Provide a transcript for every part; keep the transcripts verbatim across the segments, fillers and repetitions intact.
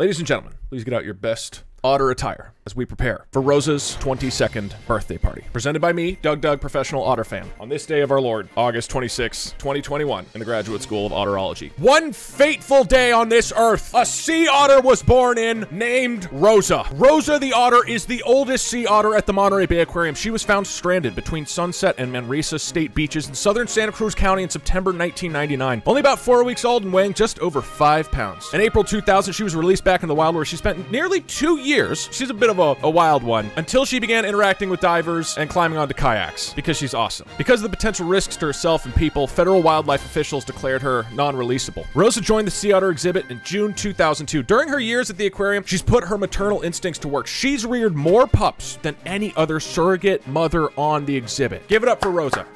Ladies and gentlemen, please get out your best otter attire as we prepare for Rosa's twenty-second birthday party. Presented by me, Doug Doug, professional otter fan. On this day of our Lord, August twenty-sixth, twenty twenty-one, in the Graduate School of Otterology. One fateful day on this earth, a sea otter was born in named Rosa. Rosa the otter is the oldest sea otter at the Monterey Bay Aquarium. She was found stranded between Sunset and Manresa State Beaches in southern Santa Cruz County in September nineteen ninety-nine. Only about four weeks old and weighing just over five pounds. In April two thousand, she was released back in the wild where she spent nearly two years Years. She's a bit of a, a wild one until she began interacting with divers and climbing onto kayaks because she's awesome. Because of the potential risks to herself and people, federal wildlife officials declared her non-releasable. Rosa joined the sea otter exhibit in June two thousand two. During her years at the aquarium, she's put her maternal instincts to work. She's reared more pups than any other surrogate mother on the exhibit. Give it up for Rosa.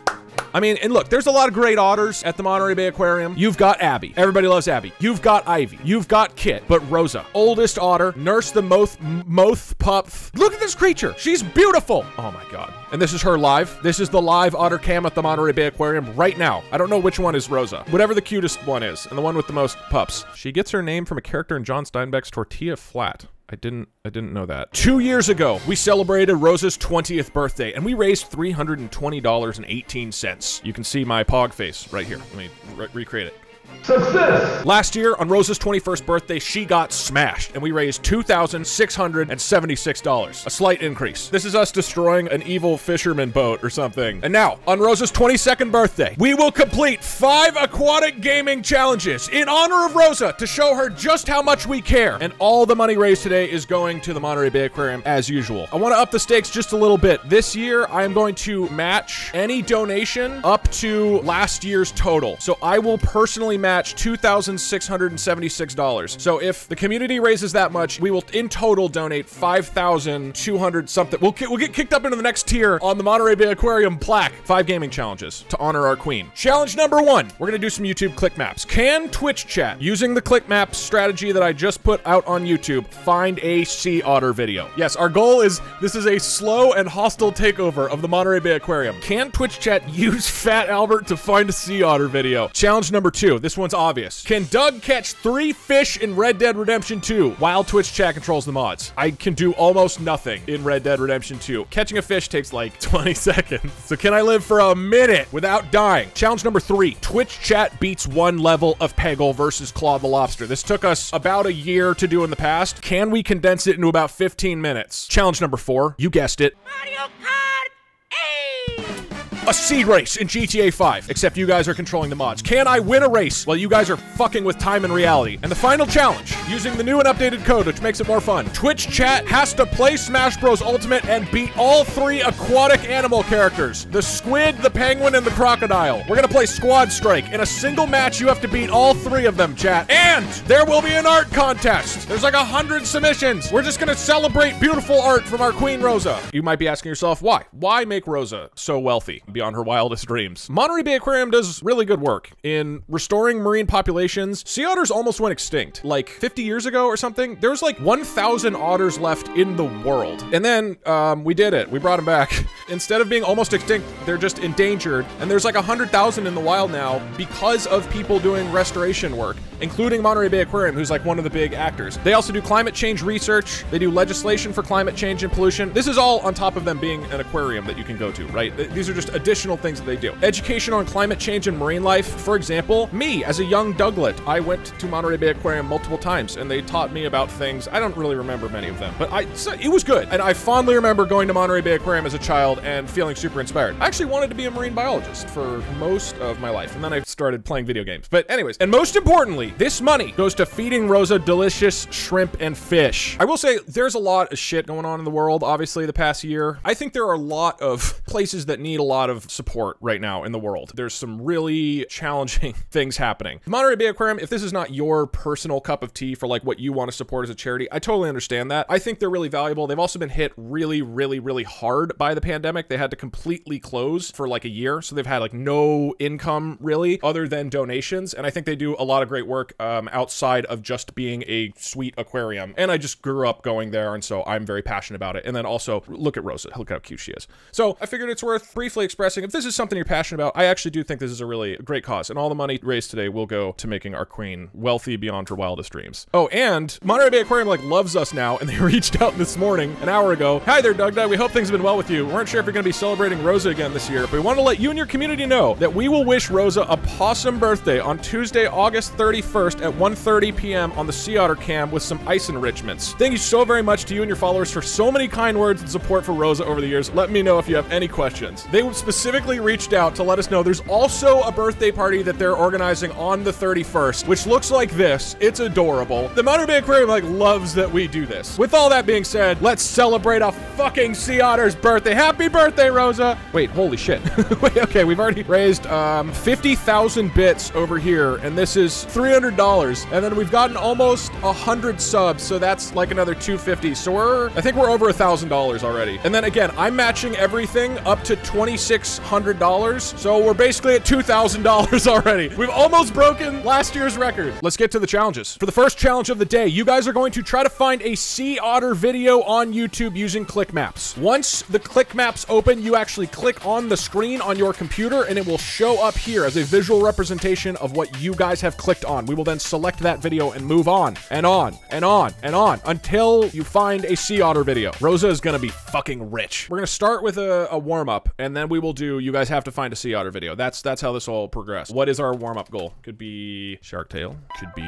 I mean, and look, there's a lot of great otters at the Monterey Bay Aquarium. You've got Abby. Everybody loves Abby. You've got Ivy. You've got Kit. But Rosa, oldest otter, nursed the most, most pup. Look at this creature. She's beautiful. Oh my God. And this is her live. This is the live otter cam at the Monterey Bay Aquarium right now. I don't know which one is Rosa. Whatever the cutest one is, and the one with the most pups. She gets her name from a character in John Steinbeck's Tortilla Flat. I didn't, I didn't know that. Two years ago, we celebrated Rosa's twentieth birthday and we raised three hundred twenty dollars and eighteen cents. You can see my pog face right here. Let me re recreate it. Success! Last year, on Rosa's twenty-first birthday, she got smashed, and we raised two thousand six hundred seventy-six dollars. A slight increase. This is us destroying an evil fisherman boat or something. And now, on Rosa's twenty-second birthday, we will complete five aquatic gaming challenges in honor of Rosa to show her just how much we care. And all the money raised today is going to the Monterey Bay Aquarium, as usual. I want to up the stakes just a little bit. This year, I am going to match any donation up to last year's total. So I will personally match two thousand six hundred seventy-six dollars. So if the community raises that much, we will in total donate five thousand two hundred something. We'll, we'll get kicked up into the next tier on the Monterey Bay Aquarium plaque. Five gaming challenges to honor our queen. Challenge number one, we're gonna do some YouTube click maps. Can Twitch chat, using the click map strategy that I just put out on YouTube, find a sea otter video? Yes, our goal is, this is a slow and hostile takeover of the Monterey Bay Aquarium. Can Twitch chat use Fat Albert to find a sea otter video? Challenge number two, this one one's obvious. Can Doug catch three fish in Red Dead Redemption two while Twitch chat controls the mods? I can do almost nothing in Red Dead Redemption two. Catching a fish takes like twenty seconds. So can I live for a minute without dying? Challenge number three, Twitch chat beats one level of Peggle versus Claw the Lobster. This took us about a year to do in the past. Can we condense it into about fifteen minutes? Challenge number four, you guessed it. Mario Kart eight! A sea race in G T A five, except you guys are controlling the mods. Can I win a race while you guys are fucking with time and reality? And the final challenge, using the new and updated code, which makes it more fun. Twitch chat has to play Smash Bros Ultimate and beat all three aquatic animal characters, the squid, the penguin, and the crocodile. We're gonna play Squad Strike. In a single match, you have to beat all three of them, chat. And there will be an art contest. There's like a hundred submissions. We're just gonna celebrate beautiful art from our queen, Rosa. You might be asking yourself, why? Why make Rosa so wealthy? Beyond her wildest dreams. Monterey Bay Aquarium does really good work in restoring marine populations. Sea otters almost went extinct like fifty years ago or something. There was like one thousand otters left in the world. And then um, we did it, we brought them back. Instead of being almost extinct, they're just endangered. And there's like one hundred thousand in the wild now because of people doing restoration work, including Monterey Bay Aquarium, who's like one of the big actors. They also do climate change research. They do legislation for climate change and pollution. This is all on top of them being an aquarium that you can go to, right? These are just a additional things that they do. Education on climate change and marine life. For example, me as a young Douglet, I went to Monterey Bay Aquarium multiple times and they taught me about things. I don't really remember many of them, but I it was good. And I fondly remember going to Monterey Bay Aquarium as a child and feeling super inspired. I actually wanted to be a marine biologist for most of my life. And then I started playing video games. But anyways, and most importantly, this money goes to feeding Rosa delicious shrimp and fish. I will say there's a lot of shit going on in the world, obviously the past year. I think there are a lot of places that need a lot of of support right now in the world. There's some really challenging things happening. Monterey Bay Aquarium, if this is not your personal cup of tea for like what you want to support as a charity, I totally understand that. I think they're really valuable. They've also been hit really, really, really hard by the pandemic. They had to completely close for like a year. So they've had like no income really other than donations. And I think they do a lot of great work um, outside of just being a sweet aquarium. And I just grew up going there. And so I'm very passionate about it. And then also look at Rosa, look how cute she is. So I figured figured it's worth briefly expressing. If this is something you're passionate about, I actually do think this is a really great cause, and all the money raised today will go to making our queen wealthy beyond her wildest dreams. Oh, and Monterey Bay Aquarium like loves us now, and they reached out this morning, an hour ago. Hi there, Doug Dye. We hope things have been well with you. We weren't sure if you're going to be celebrating Rosa again this year, but we want to let you and your community know that we will wish Rosa a possum birthday on Tuesday, August thirty-first at one thirty p m on the Sea Otter Cam with some ice enrichments. Thank you so very much to you and your followers for so many kind words and support for Rosa over the years. Let me know if you have any questions. They specifically reached out to let us know there's also a birthday party that they're organizing on the thirty-first, which looks like this. It's adorable. The Monterey Bay Aquarium like loves that we do this. With all that being said, let's celebrate a fucking sea otter's birthday. Happy birthday, Rosa. Wait, holy shit. Wait, okay, we've already raised um, fifty thousand bits over here, and this is three hundred dollars. And then we've gotten almost one hundred subs, so that's like another two hundred fifty. So we're, I think we're over one thousand dollars already. And then again, I'm matching everything up to two thousand six hundred dollars. So we're basically at two thousand dollars already. We've almost broken last year's record. Let's get to the challenges. For the first challenge of the day, you guys are going to try to find a sea otter video on YouTube using click maps. Once the click maps open, you actually click on the screen on your computer and it will show up here as a visual representation of what you guys have clicked on. We will then select that video and move on and on and on and on until you find a sea otter video. Rosa is gonna be fucking rich. We're gonna start with a, a warm-up, and then we will do, you guys have to find a sea otter video. That's that's how this all progressed. What is our warm-up goal? Could be shark tail, could be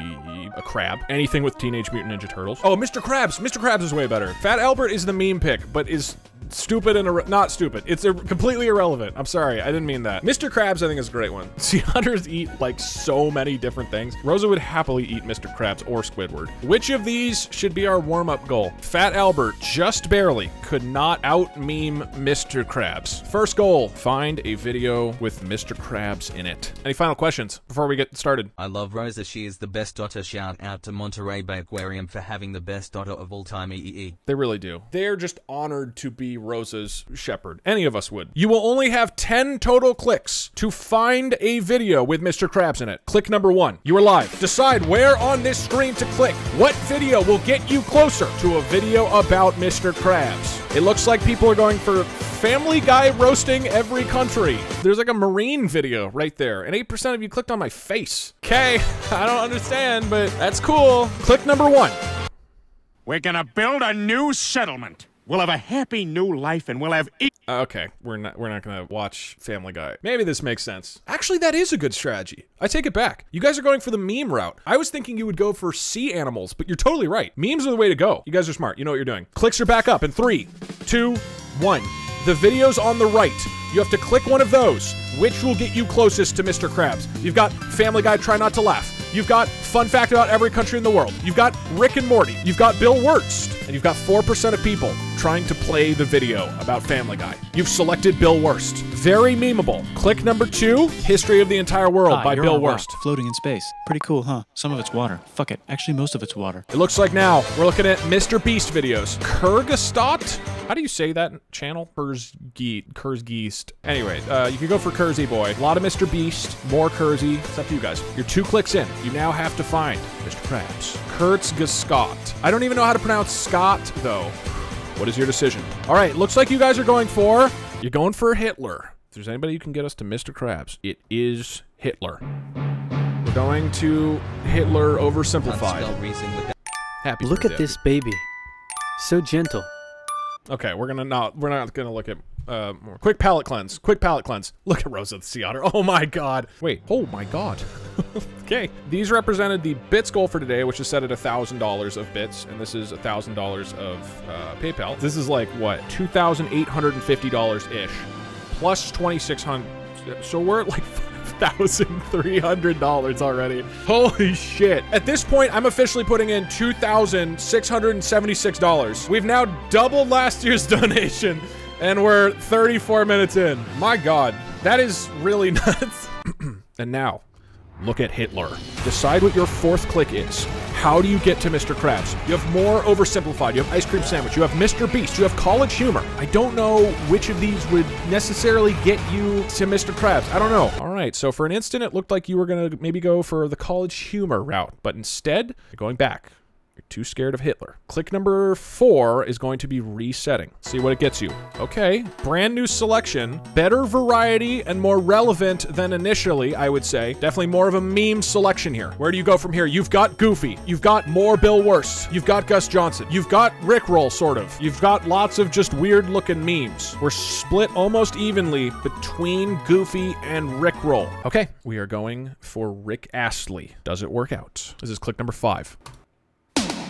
a crab, anything with Teenage Mutant Ninja Turtles. Oh, Mister Krabs, Mister Krabs is way better. Fat Albert is the meme pick, but is stupid and ir- not stupid. It's ir- completely irrelevant. I'm sorry, I didn't mean that. Mister Krabs, I think, is a great one. Sea otters eat like so many different things. Rosa would happily eat Mister Krabs or Squidward. Which of these should be our warm-up goal? Fat Albert just barely could not out-meme Mister Krabs. First goal, find a video with Mister Krabs in it. Any final questions before we get started? I love Rosa, she is the best otter. Shout out to Monterey Bay Aquarium for having the best otter of all time, E E E. They really do. They're just honored to be Rosa's shepherd. Any of us would. You will only have ten total clicks to find a video with Mister Krabs in it. Click number one. You are live. Decide where on this screen to click. What video will get you closer to a video about Mister Krabs? It looks like people are going for Family Guy roasting every country. There's like a marine video right there, and eight percent of you clicked on my face. Okay, I don't understand, but that's cool. Click number one. We're gonna build a new settlement. We'll have a happy new life, and we'll have e- Okay, we're not we're not gonna watch Family Guy. Maybe this makes sense. Actually, that is a good strategy. I take it back. You guys are going for the meme route. I was thinking you would go for sea animals, but you're totally right. Memes are the way to go. You guys are smart. You know what you're doing. Clicks are back up in three, two, one. The video's on the right. You have to click one of those, which will get you closest to Mister Krabs. You've got Family Guy, Try Not to Laugh. You've got Fun Fact About Every Country in the World. You've got Rick and Morty. You've got Bill Wurtz. And you've got four percent of people trying to play the video about Family Guy. You've selected Bill Wurst. Very memeable. Click number two, History of the Entire World Hi, by Bill Wurst. Floating in space. Pretty cool, huh? Some of it's water. Fuck it. Actually, most of it's water. It looks like now we're looking at Mister Beast videos. Kurzgesagt? How do you say that channel? Kurzgesagt. Kurzgesagt. Anyway, uh, you can go for Kurzy Boy. A lot of Mister Beast. More Kurzy. It's up to you guys. You're two clicks in. You now have to find Mister Krabs. Kurzgesagt. I don't even know how to pronounce Scott, though. What is your decision? All right, looks like you guys are going for... You're going for Hitler. If there's anybody who can get us to Mister Krabs, it is Hitler. We're going to Hitler Oversimplified. Happy Look at this baby. So gentle. Okay, we're gonna not... We're not gonna look at... Uh, more. Quick palate cleanse. Quick palate cleanse. Look at Rosa the Sea Otter. Oh my god. Wait. Oh my god. Okay. These represented the bits goal for today, which is set at one thousand dollars of bits, and this is one thousand dollars of uh, PayPal. This is like, what, two thousand eight hundred fifty dollars-ish, plus two thousand six hundred dollars. So we're at like one thousand three hundred dollars already. Holy shit. At this point, I'm officially putting in two thousand six hundred seventy-six dollars. We've now doubled last year's donation. And we're thirty-four minutes in. My god, that is really nuts. And now, look at Hitler. Decide what your fourth click is. How do you get to Mister Krabs? You have more Oversimplified. You have Ice Cream Sandwich. You have Mister Beast. You have College Humor. I don't know which of these would necessarily get you to Mister Krabs. I don't know. All right, so for an instant, it looked like you were going to maybe go for the College Humor route. But instead, you're going back. You're too scared of Hitler. Click number four is going to be resetting. See what it gets you. Okay, brand new selection. Better variety and more relevant than initially, I would say. Definitely more of a meme selection here. Where do you go from here? You've got Goofy. You've got more Bill Wurtz. You've got Gus Johnson. You've got Rickroll, sort of. You've got lots of just weird looking memes. We're split almost evenly between Goofy and Rickroll. Okay, we are going for Rick Astley. Does it work out? This is click number five.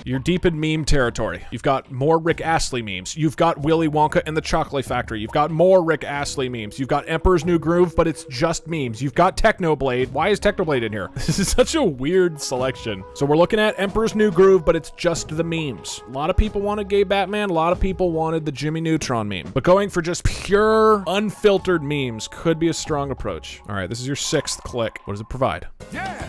You're deep in meme territory. You've got more Rick Astley memes. You've got Willy Wonka and the Chocolate Factory. You've got more Rick Astley memes. You've got Emperor's New Groove, but it's just memes. You've got Technoblade. Why is Technoblade in here? This is such a weird selection. So we're looking at Emperor's New Groove, but it's just the memes. A lot of people wanted Gay Batman. A lot of people wanted the Jimmy Neutron meme. But going for just pure, unfiltered memes could be a strong approach. All right, this is your sixth click. What does it provide? Yeah!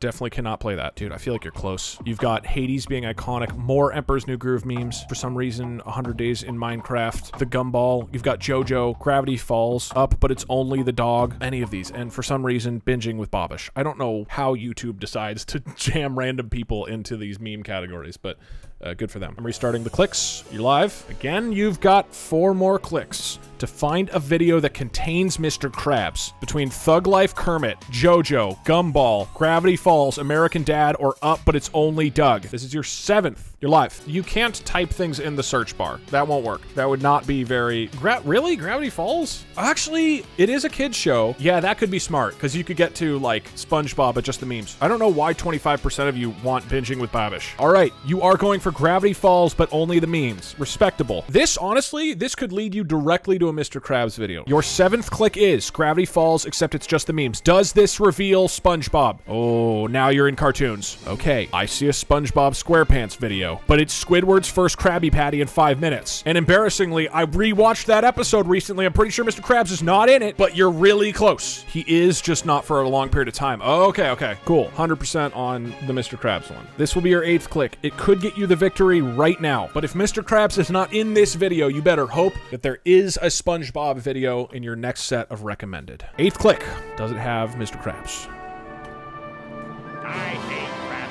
Definitely cannot play that. Dude, I feel like you're close. You've got Hades being iconic, more Emperor's New Groove memes. For some reason, one hundred days in Minecraft, the Gumball. You've got Jojo, Gravity Falls, Up, but it's only the dog. Any of these. And for some reason, Binging with Babish. I don't know how YouTube decides to jam random people into these meme categories, but uh, good for them. I'm restarting the clicks. You're live. Again, you've got four more clicks to find a video that contains Mister Krabs. Between Thug Life Kermit, Jojo, Gumball, Gravity Falls, American Dad, or Up, but it's only Doug. This is your seventh. You're live. You can't type things in the search bar. That won't work. That would not be very... Gra really? Gravity Falls? Actually, it is a kid's show. Yeah, that could be smart, because you could get to, like, SpongeBob, but just the memes. I don't know why twenty-five percent of you want Binging with Babish. All right, you are going for Gravity Falls, but only the memes. Respectable. This, honestly, this could lead you directly to a Mister Krabs video. Your seventh click is Gravity Falls, except it's just the memes. Does this reveal SpongeBob? Oh, now you're in cartoons. Okay, I see a SpongeBob SquarePants video, but it's Squidward's first Krabby Patty in five minutes. And embarrassingly, I rewatched that episode recently. I'm pretty sure Mister Krabs is not in it, but you're really close. He is, just not for a long period of time. Okay, okay, cool. one hundred percent on the Mister Krabs one. This will be your eighth click. It could get you the victory right now, but if Mister Krabs is not in this video, you better hope that there is a SpongeBob video in your next set of recommended. Eighth click. Does it have Mister Krabs? I hate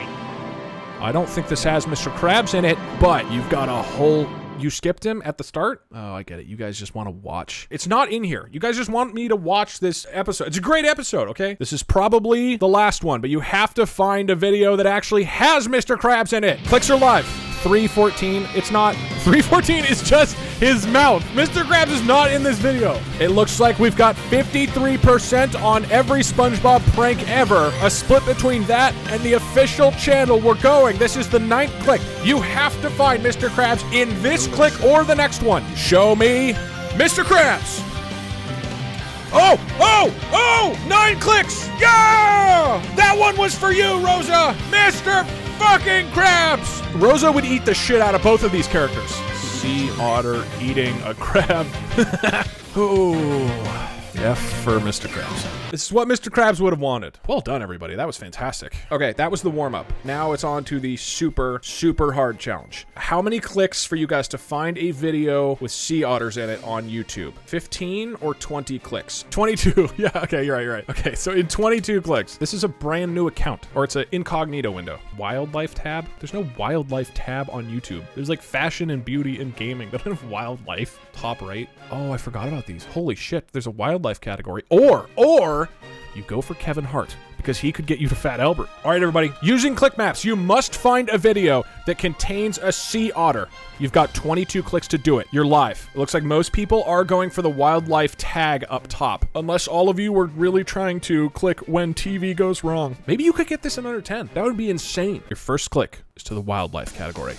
Krabby. I don't think this has Mister Krabs in it, but you've got a whole... You skipped him at the start? Oh, I get it. You guys just want to watch. It's not in here. You guys just want me to watch this episode. It's a great episode, okay? This is probably the last one, but you have to find a video that actually has Mister Krabs in it. Clicks are live. three fourteen, it's not. three fourteen is just his mouth. Mister Krabs is not in this video. It looks like we've got fifty-three percent on every SpongeBob prank ever. A split between that and the official channel. We're going. This is the ninth click. You have to find Mister Krabs in this click or the next one. Show me Mister Krabs. Oh, oh, oh, nine clicks. Yeah! That one was for you, Rosa. Mister fucking Krabs! Rosa would eat the shit out of both of these characters. Sea otter eating a crab. Ooh. F for Mister Krabs. This is what Mister Krabs would have wanted. Well done, everybody. That was fantastic. Okay, that was the warm-up. Now it's on to the super, super hard challenge. How many clicks for you guys to find a video with sea otters in it on YouTube? fifteen or twenty clicks? twenty-two. Yeah, okay, you're right, you're right. Okay, so in twenty-two clicks, this is a brand new account, or it's an incognito window. Wildlife tab? There's no wildlife tab on YouTube. There's like fashion and beauty and gaming. They don't have wildlife. Top right. Oh, I forgot about these. Holy shit, there's a wildlife category, or or you go for Kevin Hart, because he could get you to Fat Albert. All right, everybody, using click maps, you must find a video that contains a sea otter. You've got twenty-two clicks to do it. You're live. It looks like most people are going for the wildlife tag up top, unless all of you were really trying to click when T V goes wrong. Maybe you could get this in under ten. That would be insane. Your first click is to the wildlife category.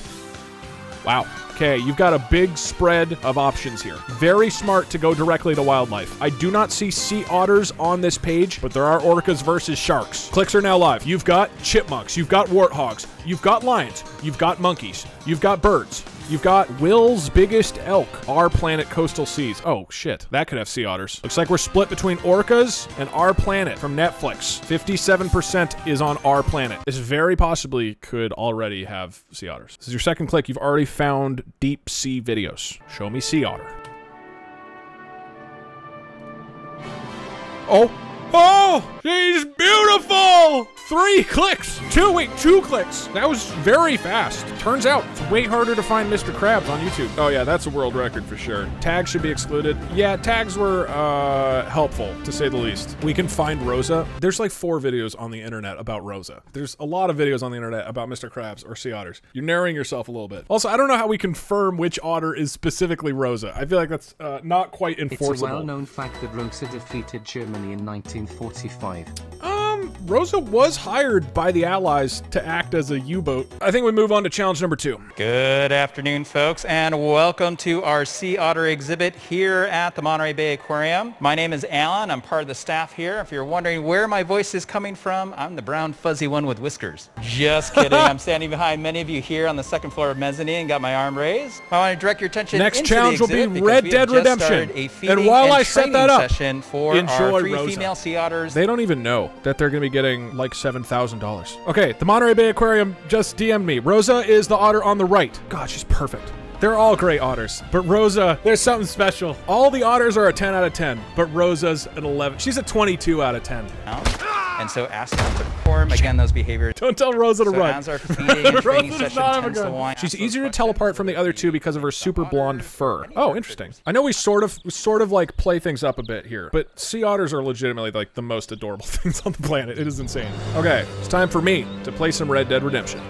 Wow. Okay, you've got a big spread of options here. Very smart to go directly to wildlife. I do not see sea otters on this page, but there are orcas versus sharks. Clicks are now live. You've got chipmunks. You've got warthogs. You've got lions. You've got monkeys. You've got birds. You've got Will's biggest elk, Our Planet Coastal Seas. Oh, shit. That could have sea otters. Looks like we're split between orcas and Our Planet from Netflix. fifty-seven percent is on Our Planet. This very possibly could already have sea otters. This is your second click. You've already found deep sea videos. Show me sea otter. Oh, Oh, she's beautiful. Three clicks. Two, wait, two clicks. That was very fast. Turns out it's way harder to find Mister Krabs on YouTube. Oh yeah, that's a world record for sure. Tags should be excluded. Yeah, tags were uh, helpful, to say the least. We can find Rosa. There's like four videos on the internet about Rosa. There's a lot of videos on the internet about Mister Krabs or sea otters. You're narrowing yourself a little bit. Also, I don't know how we confirm which otter is specifically Rosa. I feel like that's uh, not quite enforceable. It's a well-known fact that Rosa defeated Germany in nineteen forty-five. Um, Rosa was hired by the Allies to act as a U-boat. I think we move on to challenge number two. Good afternoon, folks, and welcome to our sea otter exhibit here at the Monterey Bay Aquarium. My name is Alan. I'm part of the staff here. If you're wondering where my voice is coming from, I'm the brown fuzzy one with whiskers. Just kidding. I'm standing behind many of you here on the second floor of mezzanine. Got my arm raised. I want to direct your attention Next into challenge the will be Red Dead Redemption. A and while and I set that up, for enjoy our three Rosa. Female sea otters. They don't even know that they're going to be getting like seven thousand dollars. Okay, the Monterey Bay Aquarium just D M'd me. Rosa is the otter on the right. God, she's perfect. They're all great otters, but Rosa, there's something special. All the otters are a ten out of ten, but Rosa's an eleven. She's a twenty-two out of ten. And so ask them to perform, again, those behaviors. Don't tell Rosa to so run. As our feeding and training session tends to wind. She's easier to tell apart from the other two because of her super blonde fur. Oh, interesting. I know we sort of, sort of like play things up a bit here, but sea otters are legitimately like the most adorable things on the planet. It is insane. Okay, it's time for me to play some Red Dead Redemption.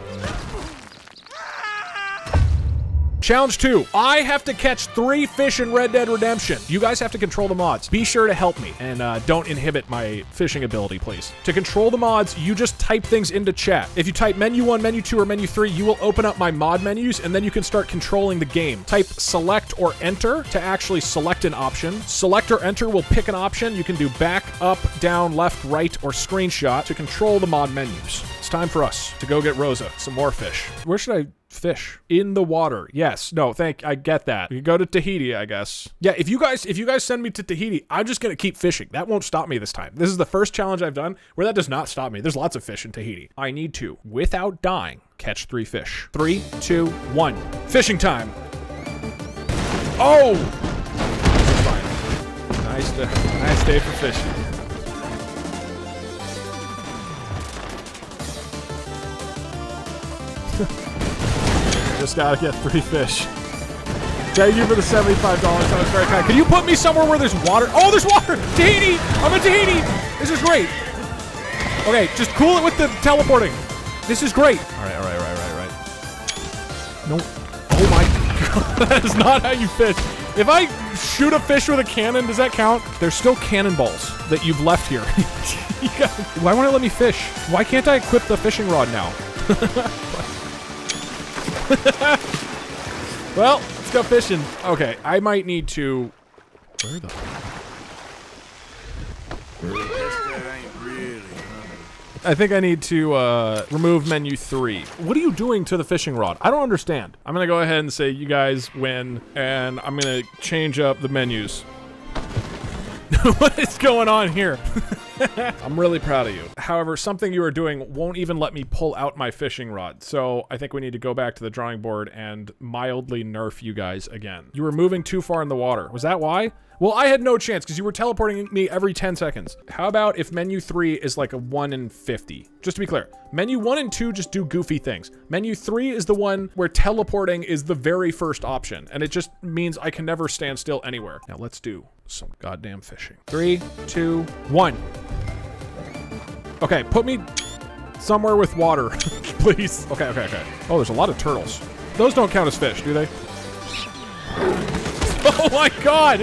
Challenge two, I have to catch three fish in Red Dead Redemption. You guys have to control the mods. Be sure to help me and uh, don't inhibit my fishing ability, please. To control the mods, you just type things into chat. If you type menu one, menu two, or menu three, you will open up my mod menus and then you can start controlling the game. Type select or enter to actually select an option. Select or enter will pick an option. You can do back, up, down, left, right, or screenshot to control the mod menus. It's time for us to go get Rosa some more fish. Where should I... Fish in the water. Yes. No, thank I get that. You go to Tahiti, I guess. Yeah, if you guys if you guys send me to Tahiti, I'm just gonna keep fishing. That won't stop me this time. This is the first challenge I've done where that does not stop me. There's lots of fish in Tahiti. I need to, without dying, catch three fish. Three, two, one. Fishing time. Oh! Fine. Nice day. Nice day for fishing. Just gotta get three fish. Thank you for the seventy-five dollars. That was very kind. Can you put me somewhere where there's water? Oh, there's water! Tahiti! I'm in Tahiti! This is great. Okay, just cool it with the teleporting. This is great. All right, all right, all right, all right, all right. No. Oh my God, that is not how you fish. If I shoot a fish with a cannon, does that count? There's still cannonballs that you've left here. You gotta, why won't it let me fish? Why can't I equip the fishing rod now? Well, let's go fishing. Okay, I might need to. Where the? I think I need to uh, remove menu three. What are you doing to the fishing rod? I don't understand. I'm gonna go ahead and say you guys win, and I'm gonna change up the menus. What is going on here? I'm really proud of you. However, something you are doing won't even let me pull out my fishing rod. So I think we need to go back to the drawing board and mildly nerf you guys again. You were moving too far in the water. Was that why? Well, I had no chance because you were teleporting me every ten seconds. How about if menu three is like a one in fifty? Just to be clear, menu one and two just do goofy things. Menu three is the one where teleporting is the very first option. And it just means I can never stand still anywhere. Now let's do some goddamn fishing. Three, two, one. Okay, put me somewhere with water, please. Okay, okay, okay. Oh, there's a lot of turtles. Those don't count as fish, do they? Oh my God!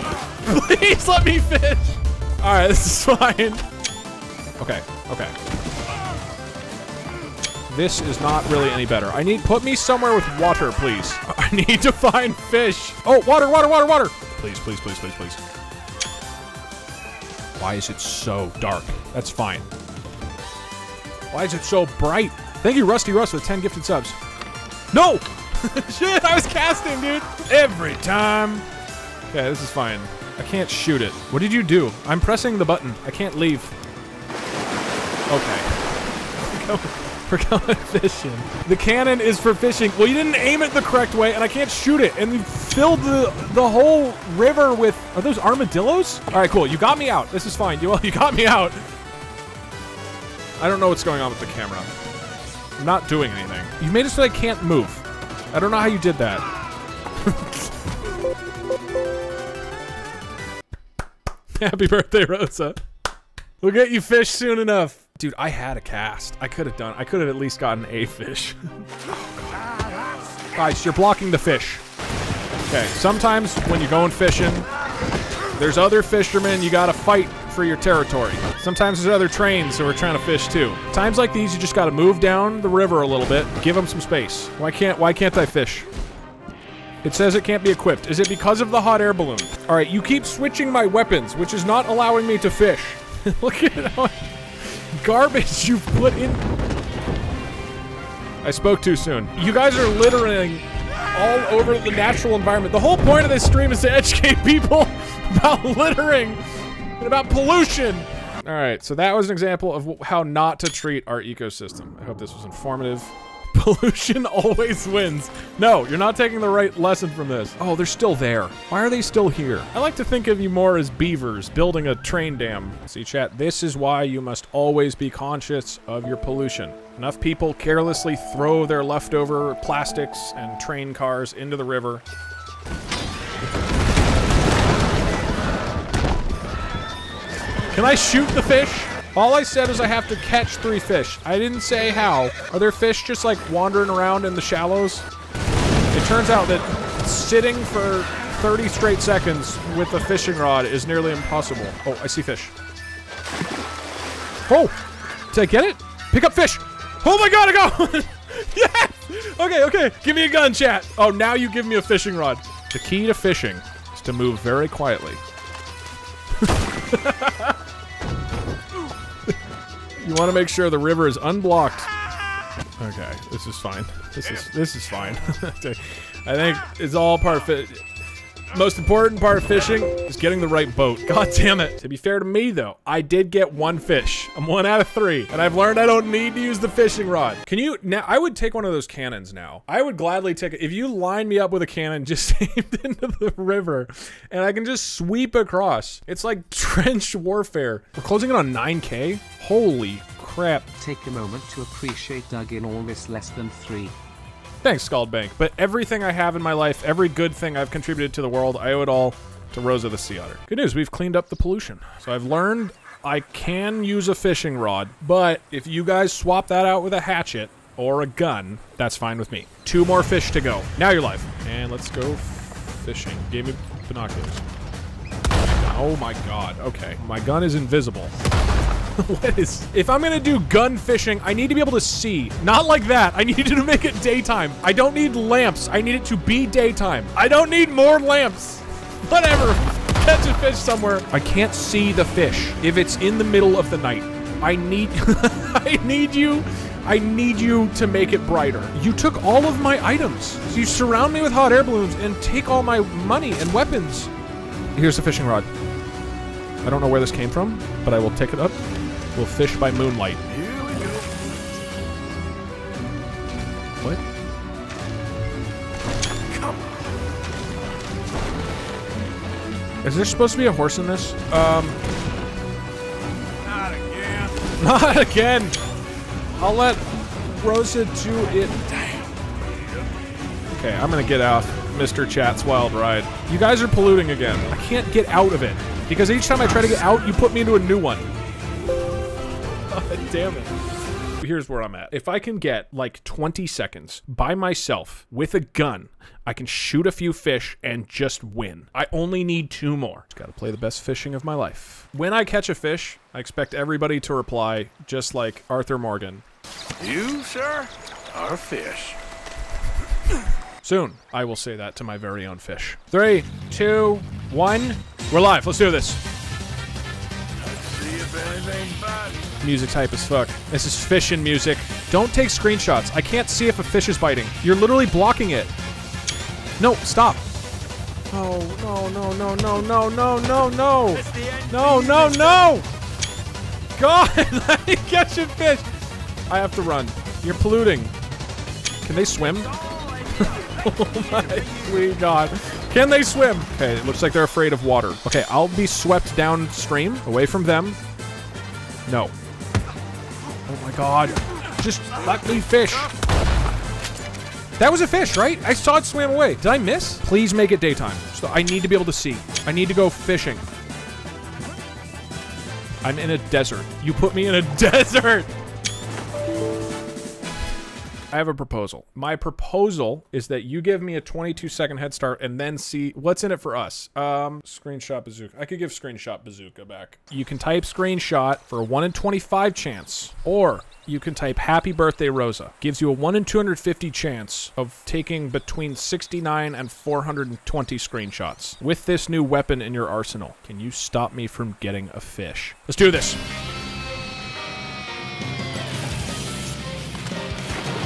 Please let me fish! All right, this is fine. Okay, okay. This is not really any better. I need, put me somewhere with water, please. I need to find fish. Oh, water, water, water, water. Please, please, please, please, please. Why is it so dark? That's fine. Why is it so bright? Thank you, Rusty Russ, with ten gifted subs. No! Shit, I was casting, dude. Every time. Okay, this is fine. I can't shoot it. What did you do? I'm pressing the button. I can't leave. Okay. We're going fishing. The cannon is for fishing. Well, you didn't aim it the correct way, and I can't shoot it. And you filled the the whole river with... Are those armadillos? All right, cool. You got me out. This is fine. You, well, you got me out. I don't know what's going on with the camera. I'm not doing anything. You made it so I can't move. I don't know how you did that. Happy birthday, Rosa. We'll get you fish soon enough. Dude, I had a cast. I could have done, I could have at least gotten a fish. Guys, you're blocking the fish. Okay, sometimes when you're going fishing, there's other fishermen, you gotta fight for your territory. Sometimes there's other trains that we're trying to fish too. Times like these, you just gotta move down the river a little bit, give them some space. Why can't, why can't I fish? It says it can't be equipped. Is it because of the hot air balloon? All right, you keep switching my weapons, which is not allowing me to fish. Look at how garbage you've put in. I spoke too soon. You guys are littering all over the natural environment. The whole point of this stream is to educate people about littering and about pollution. All right, so that was an example of how not to treat our ecosystem. I hope this was informative. Pollution always wins. No, you're not taking the right lesson from this. Oh, they're still there. Why are they still here? I like to think of you more as beavers building a train dam. See, chat, this is why you must always be conscious of your pollution. Enough people carelessly throw their leftover plastics and train cars into the river. Can I shoot the fish? All I said is I have to catch three fish. I didn't say how. Are there fish just like wandering around in the shallows? It turns out that sitting for thirty straight seconds with a fishing rod is nearly impossible. Oh, I see fish. Oh, did I get it? Pick up fish. Oh my God, I got one. Yes. Okay, okay. Give me a gun, chat. Oh, now you give me a fishing rod. The key to fishing is to move very quietly. You want to make sure the river is unblocked. Okay, this is fine. This is this is fine. I think it's all part of it. Most important part of fishing is getting the right boat. God damn it. To be fair to me though, I did get one fish. I'm one out of three, and I've learned I don't need to use the fishing rod. Can you, now I would take one of those cannons now. I would gladly take it. If you line me up with a cannon just aimed into the river and I can just sweep across. It's like trench warfare. We're closing in on nine K? Holy crap. Take a moment to appreciate Doug in all this less than three. Thanks, Scaldbank. But everything I have in my life, every good thing I've contributed to the world, I owe it all to Rosa the Sea Otter. Good news, we've cleaned up the pollution. So I've learned I can use a fishing rod, but if you guys swap that out with a hatchet or a gun, that's fine with me. Two more fish to go. Now you're live. And let's go fishing. Give me binoculars. Oh my God, okay. My gun is invisible. What is, if I'm gonna do gun fishing, I need to be able to see. Not like that. I need to make it daytime. I don't need lamps. I need it to be daytime. I don't need more lamps. Whatever. Catch a fish somewhere. I can't see the fish if it's in the middle of the night. I need, I need you. I need you to make it brighter. You took all of my items. So you surround me with hot air balloons and take all my money and weapons. Here's the fishing rod. I don't know where this came from, but I will take it up. We'll fish by moonlight. Here we go. What? Come on. Is there supposed to be a horse in this? Um. Not again. Not again. I'll let Rosa do it. Damn. Okay, I'm gonna get out, Mister Chat's Wild Ride. You guys are polluting again. I can't get out of it because each time I try to get out, you put me into a new one. Damn it. Here's where I'm at. If I can get like twenty seconds by myself with a gun, I can shoot a few fish and just win. I only need two more. Just gotta play the best fishing of my life. When I catch a fish, I expect everybody to reply just like Arthur Morgan. You, sir, are a fish. Soon, I will say that to my very own fish. Three, two, one. We're live. Let's do this. Music's hype as fuck. This is fishing music. Don't take screenshots. I can't see if a fish is biting. You're literally blocking it. No, stop. Oh, no, no, no, no, no, no, no, no. No, no, no. God, let me catch a fish. I have to run. You're polluting. Can they swim? Oh my sweet God. Can they swim? Okay, it looks like they're afraid of water. Okay, I'll be swept downstream, away from them. No. Oh my god. Just let me fish. That was a fish, right? I saw it swim away. Did I miss? Please make it daytime. So I need to be able to see. I need to go fishing. I'm in a desert. You put me in a desert. I have a proposal. My proposal is that you give me a twenty-two second head start and then see what's in it for us. Um, screenshot bazooka. I could give screenshot bazooka back. You can type screenshot for a one in twenty-five chance, or you can type happy birthday Rosa. Gives you a one in two hundred fifty chance of taking between sixty-nine and four hundred twenty screenshots with this new weapon in your arsenal. Can you stop me from getting a fish? Let's do this.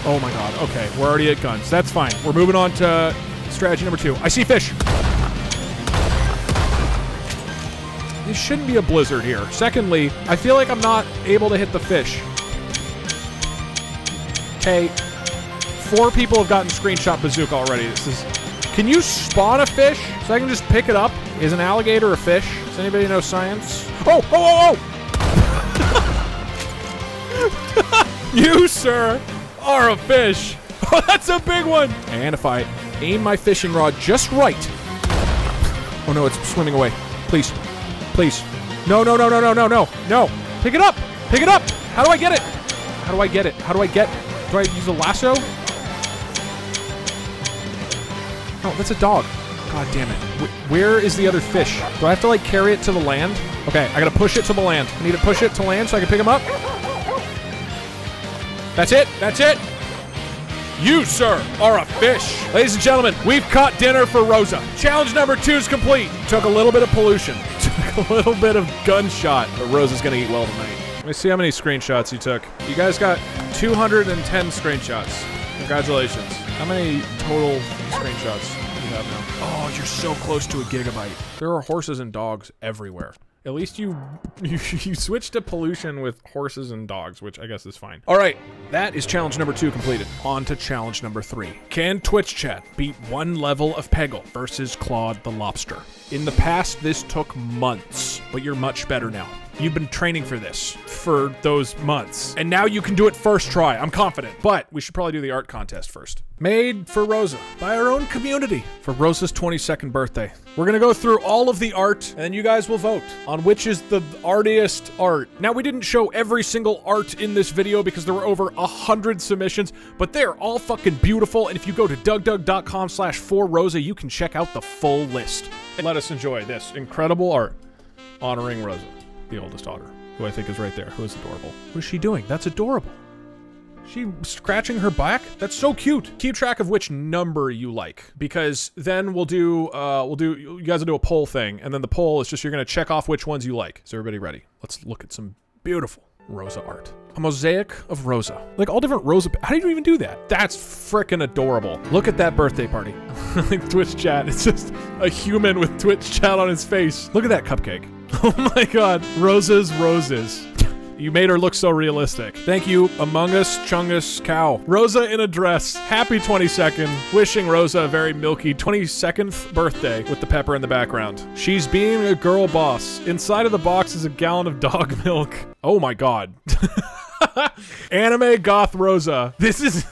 Oh my god, okay, we're already at guns. That's fine. We're moving on to strategy number two. I see fish. This shouldn't be a blizzard here. Secondly, I feel like I'm not able to hit the fish. Okay, four people have gotten screenshot bazooka already. This is, can you spawn a fish so I can just pick it up? Is an alligator a fish? Does anybody know science? Oh, oh, oh, oh! You, sir, are a fish. Oh, that's a big one. And if I aim my fishing rod just right. Oh no, it's swimming away. Please, please. No, no, no, no, no, no, no, no. Pick it up, pick it up. How do I get it? How do I get it? How do I get, do I use a lasso? Oh, that's a dog. God damn it. Where is the other fish? Do I have to like carry it to the land? Okay, I gotta push it to the land. I need to push it to land so I can pick him up. That's it, that's it. You, sir, are a fish. Ladies and gentlemen, we've caught dinner for Rosa. Challenge number two is complete. Took a little bit of pollution. Took a little bit of gunshot, but Rosa's gonna eat well tonight. Let me see how many screenshots you took. You guys got two hundred ten screenshots. Congratulations. How many total screenshots do you have now? Oh, you're so close to a gigabyte. There are horses and dogs everywhere. At least you, you you switched to pollution with horses and dogs, which I guess is fine. All right, that is challenge number two completed. On to challenge number three. Can Twitch chat beat one level of Peggle versus Claude the Lobster? In the past, this took months, but you're much better now. You've been training for this for those months, and now you can do it first try. I'm confident, but we should probably do the art contest first. Made for Rosa by our own community for Rosa's twenty-second birthday. We're gonna go through all of the art and then you guys will vote on which is the artiest art. Now, we didn't show every single art in this video because there were over a hundred submissions, but they're all fucking beautiful. And if you go to dug dug dot com slash for Rosa, you can check out the full list. Let us enjoy this incredible art honoring Rosa, the oldest daughter, who I think is right there, who is adorable. What is she doing? That's adorable. She scratching her back? That's so cute. Keep track of which number you like, because then we'll do, uh, we'll do, you guys will do a poll thing, and then the poll is just, you're gonna check off which ones you like. Is everybody ready? Let's look at some beautiful Rosa art. A mosaic of Rosa. Like all different Rosa, how do you even do that? That's frickin' adorable. Look at that birthday party. Twitch chat, it's just a human with Twitch chat on his face. Look at that cupcake. Oh my god, Rosa's roses. You made her look so realistic. Thank you, Among Us Chungus Cow. Rosa in a dress. Happy twenty-second. Wishing Rosa a very milky twenty-second birthday with the pepper in the background. She's being a girl boss. Inside of the box is a gallon of dog milk. Oh my god. Anime Goth Rosa. This is...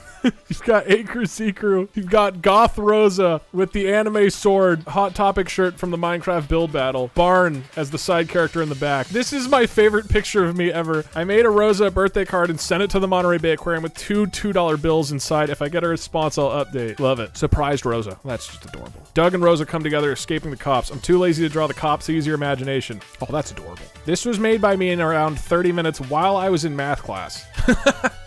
You've got Acru Secru. You've got Goth Rosa with the anime sword, Hot Topic shirt from the Minecraft build battle. Barn as the side character in the back. This is my favorite picture of me ever. I made a Rosa birthday card and sent it to the Monterey Bay Aquarium with two two dollar bills inside. If I get a response, I'll update. Love it. Surprised Rosa. That's just adorable. Doug and Rosa come together, escaping the cops. I'm too lazy to draw the cops. Use your imagination. Oh, that's adorable. This was made by me in around thirty minutes while I was in math class.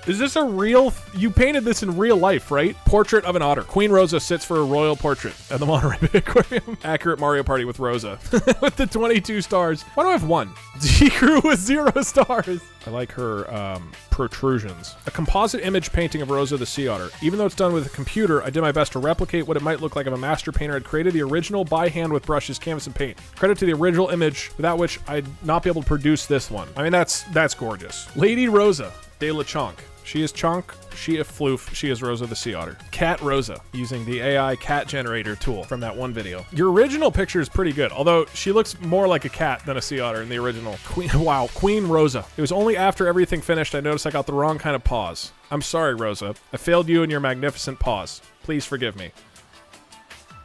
Is this a real? Th you painted this in real life, right? Portrait of an otter. Queen Rosa sits for a royal portrait at the Monterey Bay Aquarium. Accurate Mario Party with Rosa. With the twenty-two stars. Why do I have one? Z-Crew with zero stars. I like her um, protrusions. A composite image painting of Rosa the sea otter. Even though it's done with a computer, I did my best to replicate what it might look like if a master painter had created the original by hand with brushes, canvas, and paint. Credit to the original image, without which I'd not be able to produce this one. I mean, that's that's gorgeous. Lady Rosa de la Chonk. She is Chonk, she is Floof, she is Rosa the Sea Otter. Cat Rosa, using the A I cat generator tool from that one video. Your original picture is pretty good, although she looks more like a cat than a sea otter in the original. Queen, wow, Queen Rosa. It was only after everything finished I noticed I got the wrong kind of paws. I'm sorry, Rosa. I failed you in your magnificent paws. Please forgive me.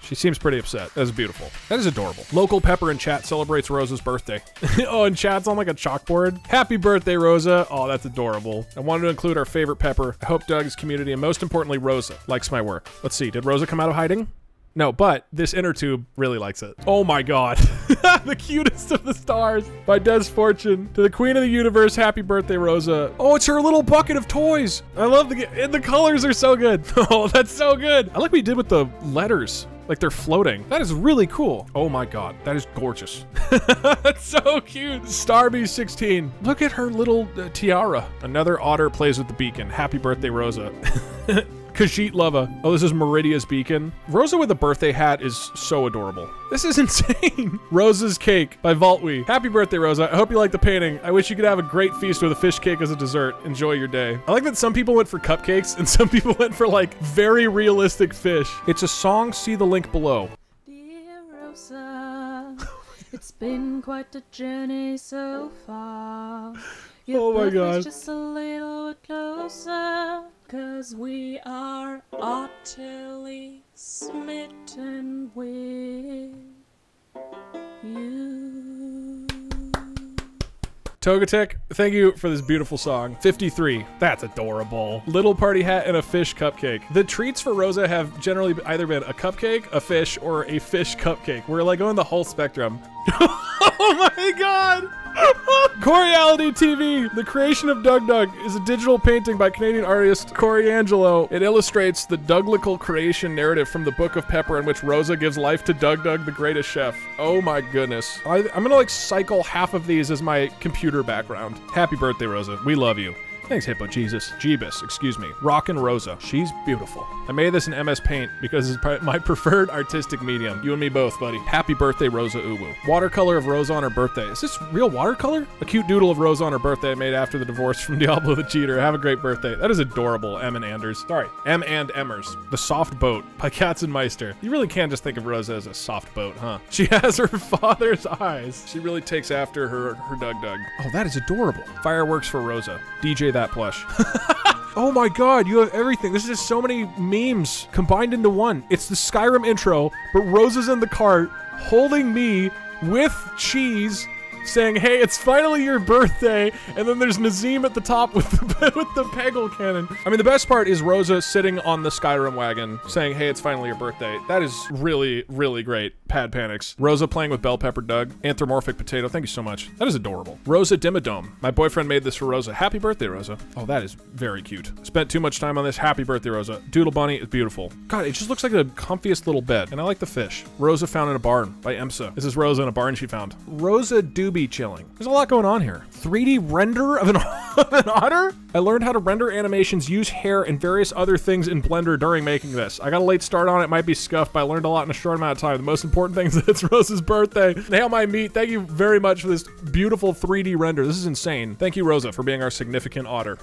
She seems pretty upset. That is beautiful. That is adorable. Local Pepper in chat celebrates Rosa's birthday. Oh, and chat's on like a chalkboard. Happy birthday, Rosa. Oh, that's adorable. I wanted to include our favorite Pepper. I hope Doug's community, and most importantly, Rosa, likes my work. Let's see, did Rosa come out of hiding? No, but this inner tube really likes it. Oh my God. The cutest of the stars by Des Fortune. To the queen of the universe, happy birthday, Rosa. Oh, it's her little bucket of toys. I love the, and the colors are so good. Oh, that's so good. I like what you did with the letters. Like they're floating. That is really cool. Oh my God, that is gorgeous. That's so cute. Starby sixteen. Look at her little uh, tiara. Another otter plays with the beacon. Happy birthday, Rosa. Khajiit Lava. Oh, this is Meridia's beacon. Rosa with a birthday hat is so adorable. This is insane. Rosa's Cake by Vaultwee. Happy birthday, Rosa. I hope you like the painting. I wish you could have a great feast with a fish cake as a dessert. Enjoy your day. I like that some people went for cupcakes and some people went for like very realistic fish. It's a song, see the link below. Dear Rosa, it's been quite a journey so far. Your oh my God. Just a little closer. 'Cause we are utterly smitten with you. Togetic, thank you for this beautiful song. fifty-three, that's adorable. Little party hat and a fish cupcake. The treats for Rosa have generally either been a cupcake, a fish, or a fish cupcake. We're like going the whole spectrum. Oh my God! Corality T V. The creation of Doug Doug is a digital painting by Canadian artist Corey Angelo. It illustrates the Douglical creation narrative from the Book of Pepper in which Rosa gives life to Doug Doug, the greatest chef. Oh my goodness. I, I'm gonna like cycle half of these as my computer background. Happy birthday, Rosa. We love you. Thanks, Hippo Jesus. Jeebus, excuse me. Rockin' Rosa. She's beautiful. I made this in M S Paint because it's my preferred artistic medium. You and me both, buddy. Happy birthday, Rosa Uwu. Watercolor of Rosa on her birthday. Is this real watercolor? A cute doodle of Rosa on her birthday I made after the divorce from Diablo the Cheater. Have a great birthday. That is adorable, M and Anders. Sorry, M and Emmers. The Soft Boat by Katzenmeister. You really can just think of Rosa as a soft boat, huh? She has her father's eyes. She really takes after her, her Doug Doug. Oh, that is adorable. Fireworks for Rosa. D J that plush. Oh my God, you have everything. This is just so many memes combined into one. It's the Skyrim intro, but Rosa's in the cart holding me with cheese saying, hey, it's finally your birthday. And then there's Nazim at the top with the, with the Peggle cannon. I mean, the best part is Rosa sitting on the Skyrim wagon saying, hey, it's finally your birthday. That is really, really great. Pad Panics. Rosa playing with Bell Pepper Doug. Anthropomorphic Potato. Thank you so much. That is adorable. Rosa Dimmadome. My boyfriend made this for Rosa. Happy birthday, Rosa. Oh, that is very cute. Spent too much time on this. Happy birthday, Rosa. Doodle Bunny is beautiful. God, it just looks like the comfiest little bed. And I like the fish. Rosa found in a barn by Emsa. This is Rosa in a barn she found. Rosa Doobie be chilling. There's a lot going on here. three D render of an, of an otter? I learned how to render animations, use hair, and various other things in Blender during making this. I got a late start on it, might be scuffed, but I learned a lot in a short amount of time. The most important thing is that it's Rosa's birthday. Nail my meat. Thank you very much for this beautiful three D render. This is insane. Thank you, Rosa, for being our significant otter.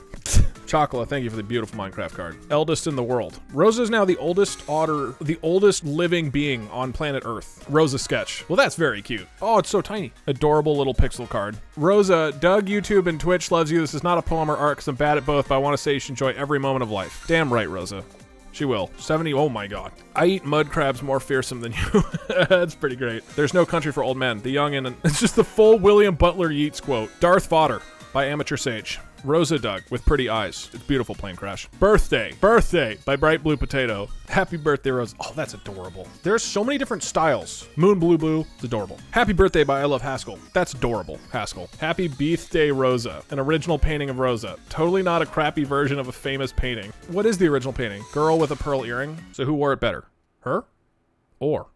Chocola, thank you for the beautiful Minecraft card. Eldest in the world. Rosa is now the oldest otter, the oldest living being on planet Earth. Rosa sketch. Well, that's very cute. Oh, it's so tiny. Adorable little pixel card. Rosa, Doug, YouTube, and Twitch loves you. This is not a poem or art because I'm bad at both, but I want to say you should enjoy every moment of life. Damn right, Rosa. She will. seventy, oh my God. I eat mud crabs more fearsome than you. That's pretty great. There's no country for old men. The young and it's just the full William Butler Yeats quote. Darth Fodder by Amateur Sage. Rosa Doug with pretty eyes. It's beautiful, plane crash. Birthday, birthday by Bright Blue Potato. Happy birthday, Rosa. Oh, that's adorable. There's so many different styles. Moon Blue Blue, it's adorable. Happy birthday by I Love Haskell. That's adorable, Haskell. Happy birthday, Rosa. An original painting of Rosa. Totally not a crappy version of a famous painting. What is the original painting? Girl with a pearl earring. So who wore it better? Her? Or?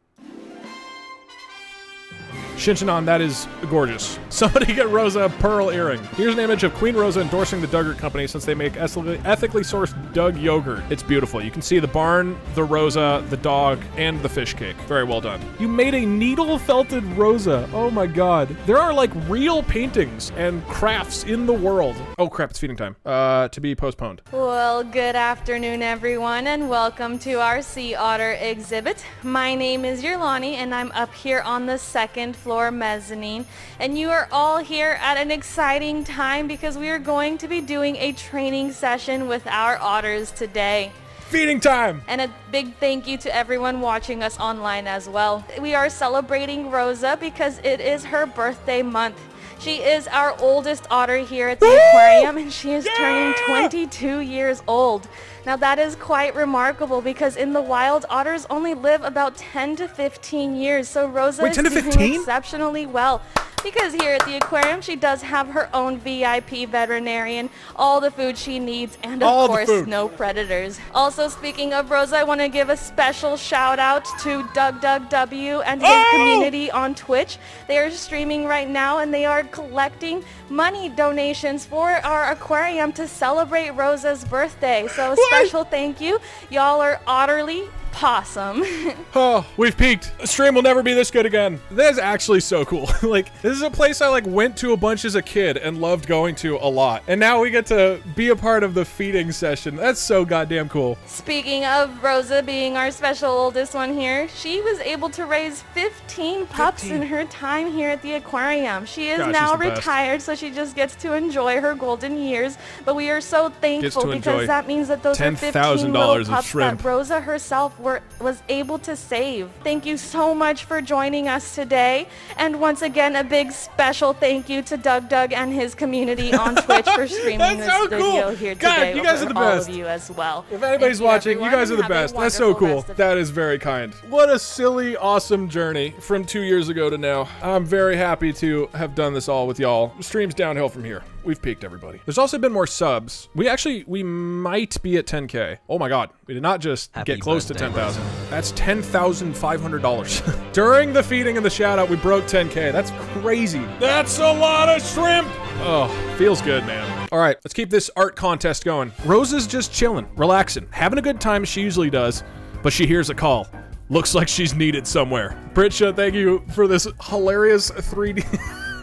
Shinchenon, that is gorgeous. Somebody get Rosa a pearl earring. Here's an image of Queen Rosa endorsing the Duggart Company since they make ethically sourced Doug yogurt. It's beautiful. You can see the barn, the Rosa, the dog, and the fish cake. Very well done. You made a needle-felted Rosa. Oh my god. There are like real paintings and crafts in the world. Oh crap, it's feeding time. Uh, to be postponed. Well, good afternoon everyone and welcome to our sea otter exhibit. My name is Yurlani and I'm up here on the second floor mezzanine, and you are all here at an exciting time because we are going to be doing a training session with our otters today. Feeding time! And a big thank you to everyone watching us online as well. We are celebrating Rosa because it is her birthday month. She is our oldest otter here at the Woo! Aquarium, and she is yeah! turning twenty-two years old. Now that is quite remarkable because in the wild, otters only live about ten to fifteen years. So Rosa Wait, is doing exceptionally well because here at the aquarium, she does have her own V I P veterinarian, all the food she needs, and of all course, no predators. Also, speaking of Rosa, I want to give a special shout out to DougDougW and his oh! community on Twitch. They are streaming right now and they are collecting money donations for our aquarium to celebrate Rosa's birthday. So a special thank you. Y'all are utterly possum. Oh, we've peaked. The stream will never be this good again. That is actually so cool. Like, this is a place I like went to a bunch as a kid and loved going to a lot. And now we get to be a part of the feeding session. That's so goddamn cool. Speaking of Rosa being our special oldest one here, she was able to raise fifteen pups fifteen. in her time here at the aquarium. She is God, now retired, best. so she just gets to enjoy her golden years. But we are so thankful because that means that those ten, are fifteen little pups shrimp. that Rosa herself Were, was able to save. Thank you so much for joining us today. And once again, a big special thank you to Doug Doug and his community on Twitch for streaming this so video cool. here God, today. You guys are the best. All of you as well. If anybody's you, watching, everyone, you guys are the best. That's so cool. That is very kind. What a silly, awesome journey from two years ago to now. I'm very happy to have done this all with y'all. Stream's downhill from here. We've peaked, everybody. There's also been more subs. We actually, we might be at ten K. Oh my God. We did not just Happy get close birthday. to ten thousand. That's ten thousand five hundred dollars. During the feeding and the shout out, we broke ten K. That's crazy. That's a lot of shrimp. Oh, feels good, man. All right, let's keep this art contest going. Rosa's just chilling, relaxing, having a good time as she usually does, but she hears a call. Looks like she's needed somewhere. Britcha, thank you for this hilarious three D.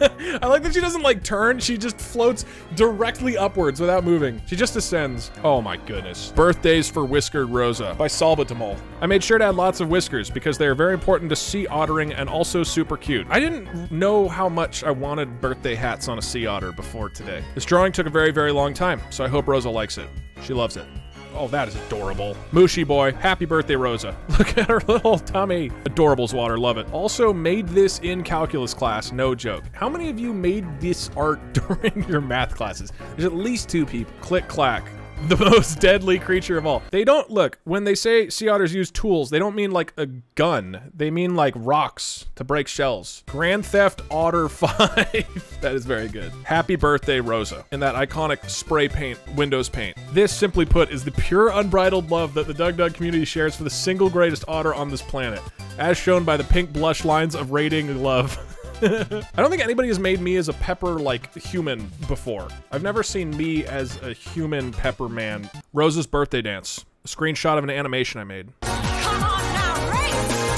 I like that she doesn't like turn, she just floats directly upwards without moving. She just ascends. Oh my goodness. Birthdays for Whiskered Rosa by Salbatamol. I made sure to add lots of whiskers because they are very important to sea ottering and also super cute. I didn't know how much I wanted birthday hats on a sea otter before today. This drawing took a very, very long time, so I hope Rosa likes it. She loves it. Oh, that is adorable. Mushy boy, happy birthday, Rosa. Look at her little tummy. Adorable's water, love it. Also made this in calculus class, no joke. How many of you made this art during your math classes? There's at least two people. Click clack. The most deadly creature of all. They don't, look, when they say sea otters use tools, they don't mean like a gun. They mean like rocks to break shells. Grand Theft Otter five. That is very good. Happy birthday, Rosa. And that iconic spray paint, Windows paint. This, simply put, is the pure unbridled love that the Doug Doug community shares for the single greatest otter on this planet, as shown by the pink blush lines of radiating love. I don't think anybody has made me as a pepper, like, human before. I've never seen me as a human pepper man. Rosa's birthday dance. A screenshot of an animation I made. Come on now, race.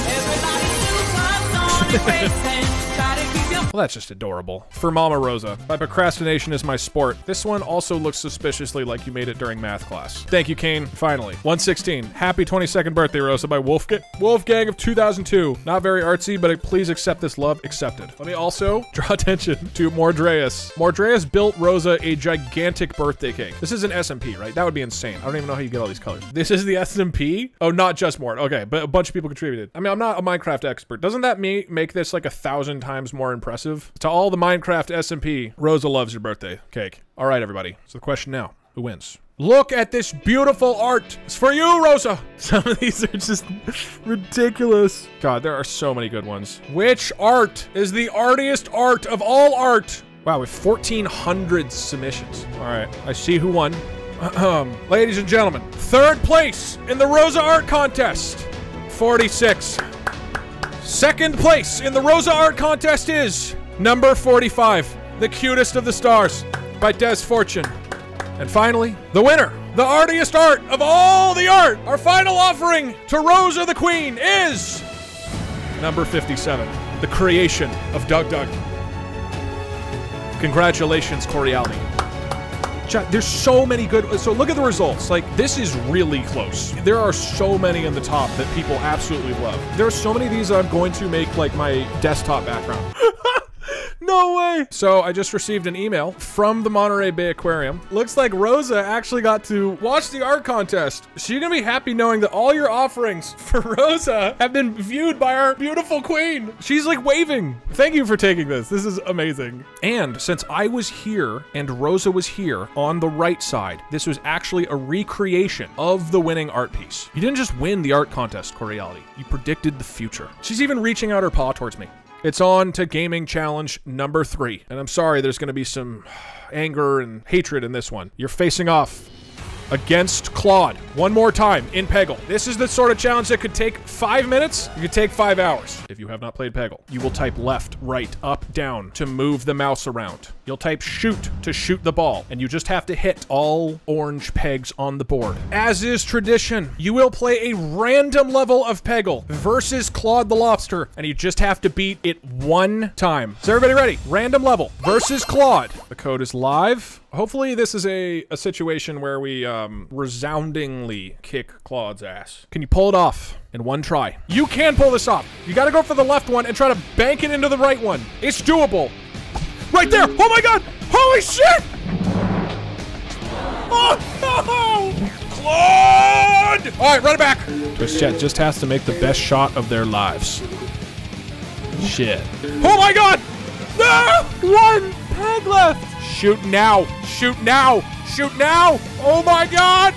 Everybody do something, racing. Well, that's just adorable. For Mama Rosa, my procrastination is my sport. This one also looks suspiciously like you made it during math class. Thank you, Kane. Finally. one sixteen. Happy twenty-second birthday, Rosa, by Wolfga- Wolfgang of two thousand two. Not very artsy, but please accept this love. Accepted. Let me also draw attention to Mordreus. Mordreus built Rosa a gigantic birthday cake. This is an S M P, right? That would be insane. I don't even know how you get all these colors. This is the S M P? Oh, not just Mord. Okay, but a bunch of people contributed. I mean, I'm not a Minecraft expert. Doesn't that me make this like a thousand times more impressive? To all the Minecraft S M P, Rosa loves your birthday cake. All right, everybody. So the question now, who wins? Look at this beautiful art. It's for you, Rosa. Some of these are just ridiculous. God, there are so many good ones. Which art is the artiest art of all art? Wow, we have fourteen hundred submissions. All right, I see who won. Ladies and gentlemen, third place in the Rosa Art Contest, forty-six. Second place in the Rosa art contest is number forty-five, The Cutest of the Stars by Des Fortune. And finally, the winner, the artiest art of all the art, our final offering to Rosa the Queen is number fifty-seven, The Creation of Doug Doug. Congratulations, Corialni. There's so many good, so look at the results. Like, this is really close. There are so many in the top that people absolutely love. There are so many of these that I'm going to make like my desktop background. No way! So I just received an email from the Monterey Bay Aquarium. Looks like Rosa actually got to watch the art contest. She's gonna be happy knowing that all your offerings for Rosa have been viewed by our beautiful queen. She's like waving. Thank you for taking this. This is amazing. And since I was here and Rosa was here on the right side, this was actually a recreation of the winning art piece. You didn't just win the art contest, Corialni. You predicted the future. She's even reaching out her paw towards me. It's on to gaming challenge number three. And I'm sorry, there's gonna be some anger and hatred in this one. You're facing off against Claude one more time in Peggle. This is the sort of challenge that could take five minutes. You could take five hours. If you have not played Peggle, you will type left, right, up, down to move the mouse around. You'll type shoot to shoot the ball. And you just have to hit all orange pegs on the board. As is tradition, you will play a random level of Peggle versus Claude the Lobster. And you just have to beat it one time. So everybody ready? Random level versus Claude. The code is live. Hopefully this is a, a situation where we um, resoundingly kick Claude's ass. Can you pull it off in one try? You can pull this off. You gotta go for the left one and try to bank it into the right one. It's doable. Right there, oh my God, holy shit! Oh no, Claude! All right, run it back. Twitch chat just has to make the best shot of their lives. Shit. Oh my God, no! One peg left. Shoot now, shoot now, shoot now. Oh my God.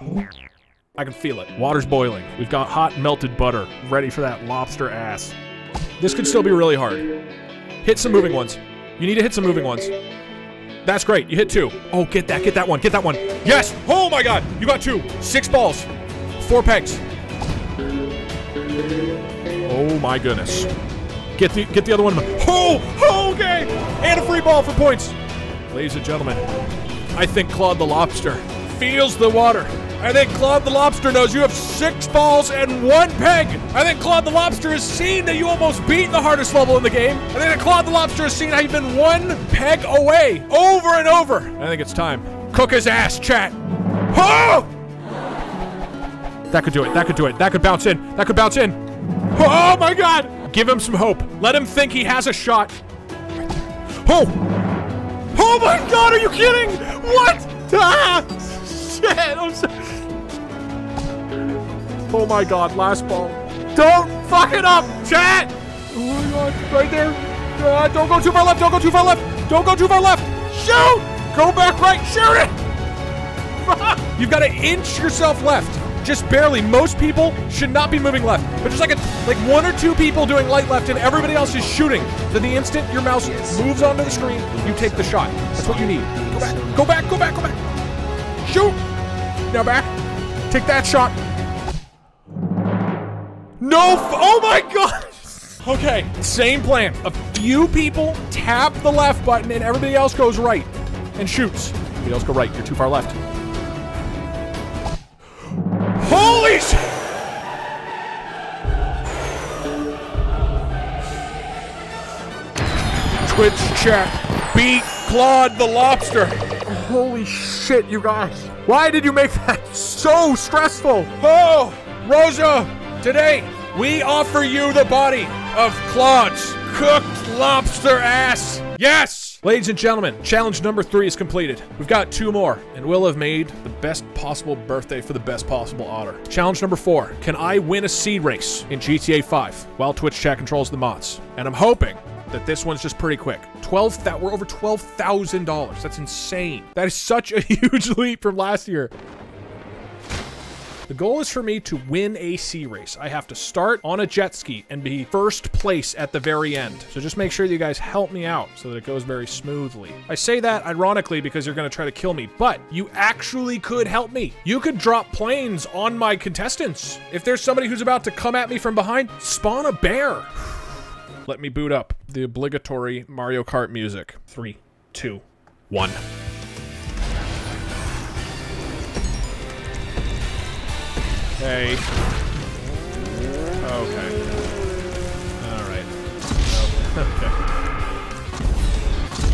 Oh. I can feel it. Water's boiling. We've got hot melted butter ready for that lobster ass. This could still be really hard. Hit some moving ones. You need to hit some moving ones. That's great, you hit two. Oh, get that, get that one, get that one. Yes, oh my God, you got two. Six balls, four pegs. Oh my goodness. Get the get the other one. Oh, okay. And a free ball for points. Ladies and gentlemen, I think Claude the Lobster feels the water. I think Claude the Lobster knows you have six balls and one peg. I think Claude the Lobster has seen that you almost beat the hardest level in the game. I think that Claude the Lobster has seen how you've been one peg away over and over. I think it's time. Cook his ass, chat. Oh! That could do it. That could do it. That could bounce in. That could bounce in. Oh my God! Give him some hope. Let him think he has a shot. Oh! Oh my God, are you kidding? What? Ah! Shit, I'm sorry. Oh my God, last ball. Don't fuck it up, chat! Oh my God, right there. Uh, don't go too far left, don't go too far left. Don't go too far left. Shoot! Go back right, shoot it! You've got to inch yourself left. Just barely. Most people should not be moving left, but just like a, like one or two people doing light left and everybody else is shooting. So the instant your mouse moves onto the screen, you take the shot. That's what you need. Go back, go back, go back, go back. Shoot. Now back. Take that shot. No, f oh my God. Okay, same plan. A few people tap the left button and everybody else goes right and shoots. Everybody else go right, you're too far left. Holy shit! Twitch chat, beat Claude the Lobster. Holy shit, you guys. Why did you make that so stressful? Oh, Rosa, today we offer you the body of Claude's cooked lobster ass. Yes! Ladies and gentlemen, challenge number three is completed. We've got two more, and we'll have made the best possible birthday for the best possible otter. Challenge number four, can I win a seed race in G T A five while Twitch chat controls the mods? And I'm hoping that this one's just pretty quick. Twelve, that we're over twelve thousand dollars, that's insane. That is such a huge leap from last year. The goal is for me to win a sea race. I have to start on a jet ski and be first place at the very end. So just make sure that you guys help me out so that it goes very smoothly. I say that ironically because you're going to try to kill me, but you actually could help me. You could drop planes on my contestants. If there's somebody who's about to come at me from behind, spawn a bear. Let me boot up the obligatory Mario Kart music. Three, two, one. Okay. Okay. All right. Okay.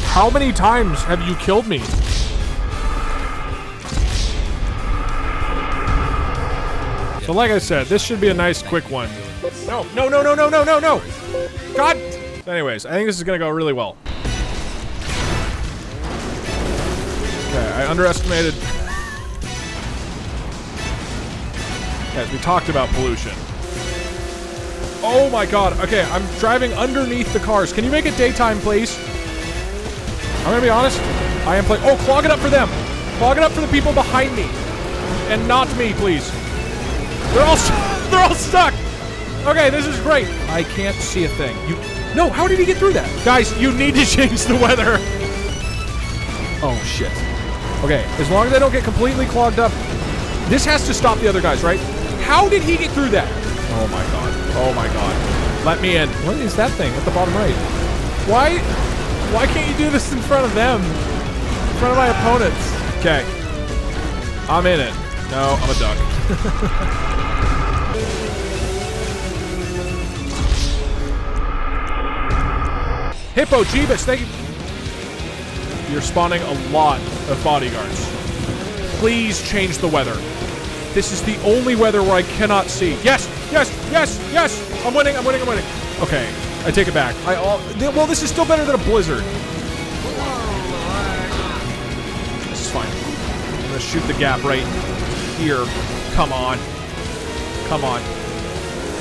How many times have you killed me? So like I said, this should be a nice quick one. No, no, no, no, no, no, no, no! God! Anyways, I think this is gonna go really well. Okay, I underestimated... As we talked about pollution. Oh my god. Okay, I'm driving underneath the cars. Can you make it daytime, please? I'm gonna be honest. I am playing. Oh, clog it up for them. Clog it up for the people behind me. And not me, please. They're all, they're all stuck. Okay, this is great. I can't see a thing. You. No, how did he get through that? Guys, you need to change the weather. Oh, shit. Okay, as long as I don't get completely clogged up. This has to stop the other guys, right? How did he get through that? Oh my god. Oh my god. Let me in. What is that thing at the bottom right? Why? Why can't you do this in front of them? In front of my opponents. Okay. I'm in it. No, I'm a duck. Hippo Jeebus, thank you. You're spawning a lot of bodyguards. Please change the weather. This is the only weather where I cannot see. Yes, yes, yes, yes! I'm winning, I'm winning, I'm winning. Okay, I take it back. I all, th well, this is still better than a blizzard. This is fine. I'm gonna shoot the gap right here. Come on. Come on.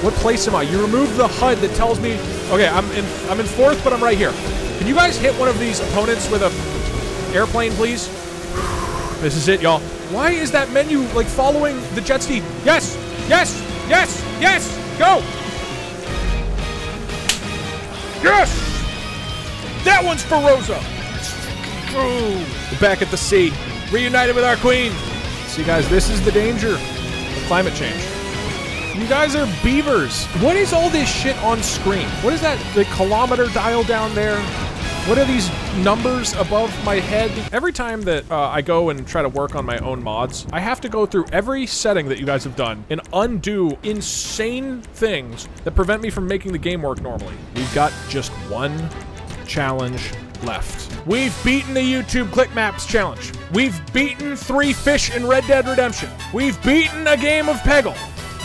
What place am I? You removed the H U D that tells me... Okay, I'm in, I'm in fourth, but I'm right here. Can you guys hit one of these opponents with a airplane, please? This is it, y'all. Why is that menu, like, following the jet ski? Yes! Yes! Yes! Yes! Go! Yes! That one's for Rosa! Ooh. We're back at the sea. Reunited with our queen. See, guys, this is the danger of climate change. You guys are beavers. What is all this shit on screen? What is that, the kilometer dial down there? What are these numbers above my head? Every time that uh, I go and try to work on my own mods, I have to go through every setting that you guys have done and undo insane things that prevent me from making the game work normally. We've got just one challenge left. We've beaten the YouTube click maps challenge. We've beaten three fish in Red Dead Redemption. We've beaten a game of Peggle.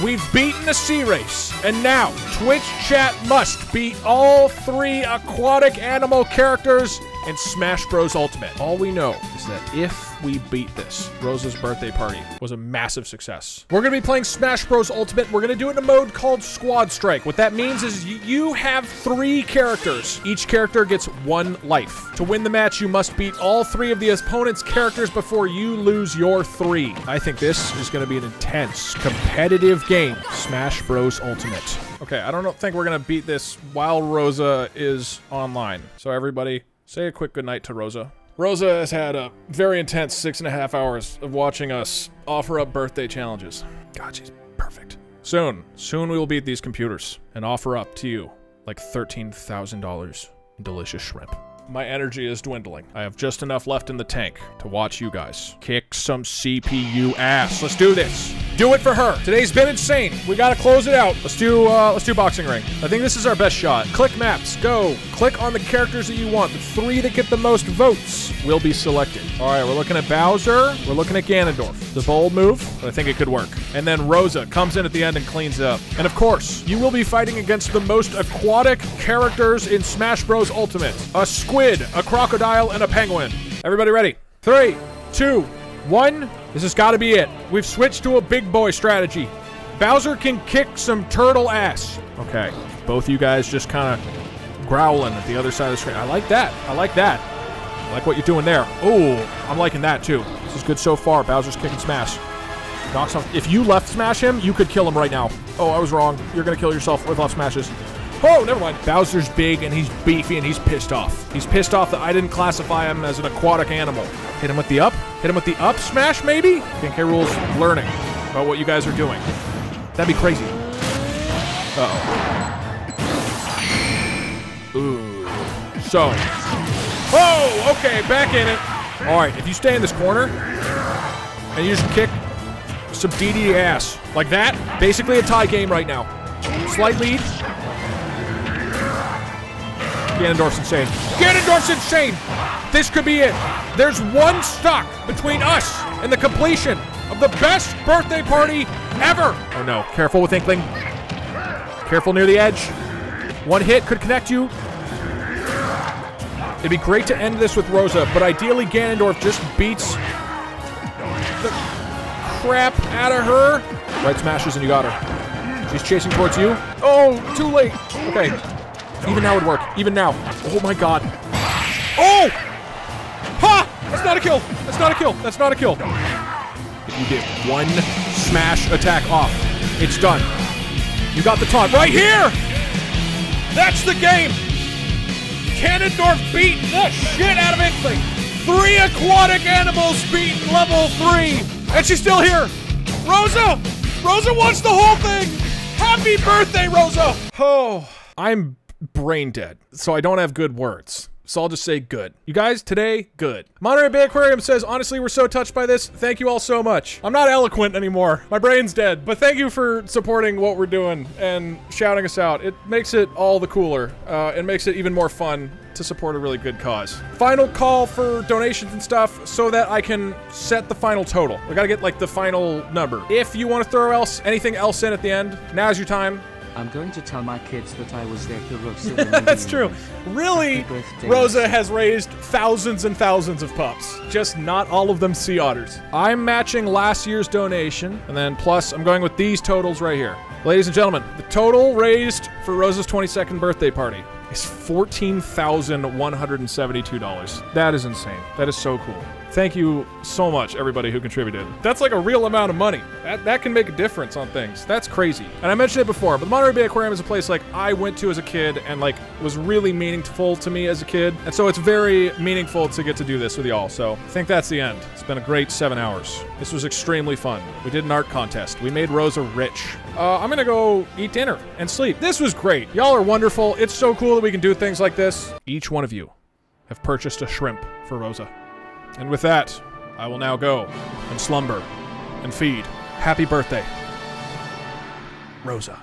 We've beaten a sea race, and now Twitch chat must beat all three aquatic animal characters in Smash Bros Ultimate. All we know is that if we beat this, Rosa's birthday party was a massive success. We're gonna be playing Smash Bros Ultimate. We're gonna do it in a mode called Squad Strike. What that means is you have three characters. Each character gets one life. To win the match, you must beat all three of the opponent's characters before you lose your three. I think this is gonna be an intense, competitive game. Smash Bros Ultimate. Okay, I don't think we're gonna beat this while Rosa is online. So everybody, say a quick goodnight to Rosa. Rosa has had a very intense six and a half hours of watching us offer up birthday challenges. God, she's perfect. Soon, soon we will beat these computers and offer up to you like thirteen thousand dollars in delicious shrimp. My energy is dwindling. I have just enough left in the tank to watch you guys kick some C P U ass. Let's do this. Do it for her. Today's been insane. We gotta close it out. Let's do, uh, let's do boxing ring. I think this is our best shot. Click maps, go. Click on the characters that you want. The three that get the most votes will be selected. All right, we're looking at Bowser. We're looking at Ganondorf. The bold move, but I think it could work. And then Rosa comes in at the end and cleans it up. And of course, you will be fighting against the most aquatic characters in Smash Bros. Ultimate. A squid, a crocodile, and a penguin. Everybody ready? Three, two, one. This has got to be it. We've switched to a big boy strategy. Bowser can kick some turtle ass. Okay. Both you guys just kind of growling at the other side of the screen. I like that. I like that. I like what you're doing there. Ooh, I'm liking that too. This is good so far. Bowser's kicking smash. Knocks off. If you left smash him, you could kill him right now. Oh, I was wrong. You're going to kill yourself with left smashes. Oh, never mind. Bowser's big, and he's beefy, and he's pissed off. He's pissed off that I didn't classify him as an aquatic animal. Hit him with the up. Hit him with the up smash, maybe? K K Rule's learning about what you guys are doing. That'd be crazy. Uh-oh. Ooh. So. Oh, okay. Back in it. All right. If you stay in this corner, and you just kick some D D ass. Like that. Basically a tie game right now. Slight lead. Ganondorf's insane. Ganondorf's insane! This could be it. There's one stock between us and the completion of the best birthday party ever! Oh no. Careful with Inkling. Careful near the edge. One hit could connect you. It'd be great to end this with Rosa, but ideally Ganondorf just beats the crap out of her. Right smashes and you got her. She's chasing towards you. Oh, too late. Okay. Even now would work. Even now. Oh my god. Oh! Ha! That's not a kill. That's not a kill. That's not a kill. If you get one smash attack off, it's done. You got the taunt right here! That's the game! Ganondorf beat the shit out of Inkling! Three aquatic animals beat level three! And she's still here! Rosa! Rosa wants the whole thing! Happy birthday, Rosa! Oh, I'm brain dead, so I don't have good words. So I'll just say good. You guys, today, good. Monterey Bay Aquarium says, honestly, we're so touched by this. Thank you all so much. I'm not eloquent anymore. My brain's dead. But thank you for supporting what we're doing and shouting us out. It makes it all the cooler. Uh, it makes it even more fun to support a really good cause. Final call for donations and stuff so that I can set the final total. I gotta get, like, the final number. If you want to throw else anything else in at the end, now's your time. I'm going to tell my kids that I was there for Rosa. That's true. Really, Rosa has raised thousands and thousands of pups. Just not all of them sea otters. I'm matching last year's donation, and then plus I'm going with these totals right here. Ladies and gentlemen, the total raised for Rosa's twenty-second birthday party is fourteen thousand one hundred seventy-two dollars. That is insane. That is so cool. Thank you so much, everybody who contributed. That's like a real amount of money. That, that can make a difference on things. That's crazy. And I mentioned it before, but the Monterey Bay Aquarium is a place like I went to as a kid and like was really meaningful to me as a kid. And so it's very meaningful to get to do this with y'all. So I think that's the end. It's been a great seven hours. This was extremely fun. We did an art contest. We made Rosa rich. Uh, I'm gonna go eat dinner and sleep. This was great. Y'all are wonderful. It's so cool that we can do things like this. Each one of you have purchased a shrimp for Rosa. And with that, I will now go and slumber and feed. Happy birthday, Rosa.